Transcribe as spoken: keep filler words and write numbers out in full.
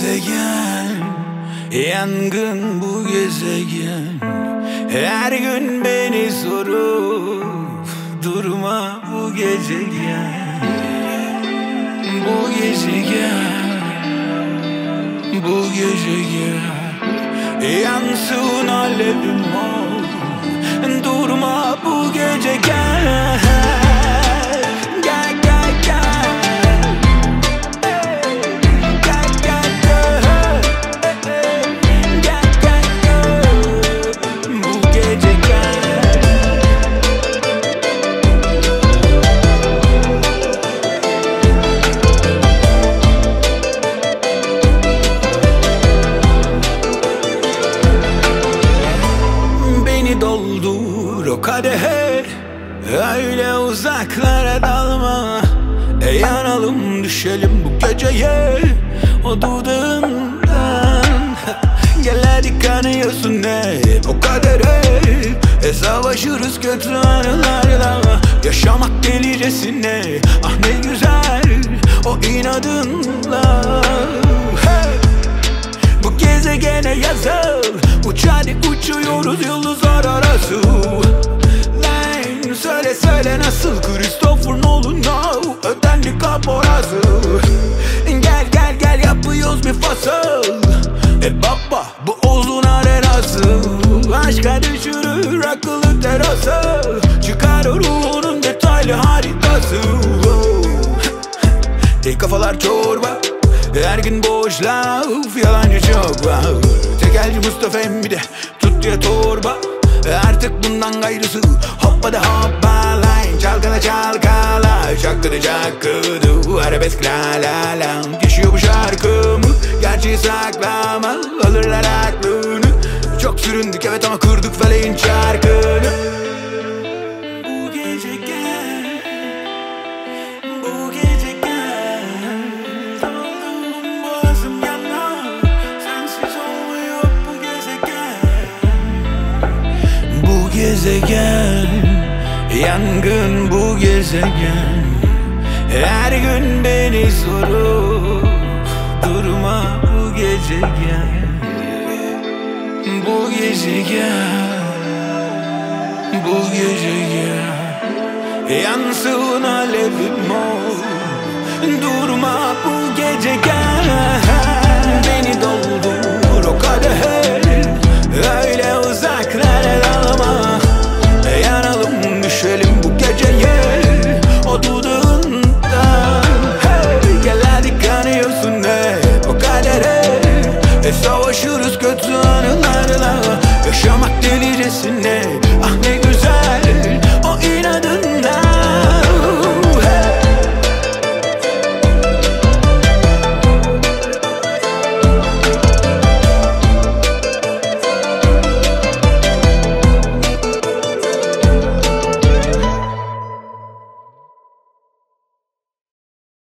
gezegen, yangın bu gezegen. Her gün beni sorup durma bu gezegen. Bu gezegen, bu gezegen. Yansın alevim ol, durma bu gezegen. Doldur o kadehe, öyle uzaklara dalma. E yanalım düşelim bu geceye, o dudağından. Gel hadi kanıyorsun hep o kadere. E savaşırız kötü anılarla, yaşamak delicesine. Ah ne güzel o inadınla. Hey! Bu gezegene yazıl, uç hadi uçuyoruz yıldızlar arası. Lan söyle söyle nasıl Christopher Nolan, no ödenli kaporası. Gel gel gel yapıyoruz bir fasıl, e baba bu uzun arenası. Aşka düşürür akıllı terası, çıkarır ruhunun detaylı haritası. Tek kafalar çorba, her gün boş laf, yalancı çok var. Tekelci Mustafa'm bir de tut diye torba. Artık bundan gayrısı hoppa da hoppalay. Çalkala çalkala, çakkıdı çakkıdı, arabesk la la la. Geçiyor bu şarkımı, gerçeği saklama, alırlar aklını. Çok süründük evet ama kırdık feleğin çarkını. Bu gece gel, bu gece gezegen, yangın bu gezegen. Her gün beni sorup durma bu gezegen. Bu gezegen, bu gezegen. Yansın alevim ol, durma bu gezegen. Beni doldur o kadehe, öyle uzaklara dalma. Savaşırız kötü anılarla, yaşamak delicesine.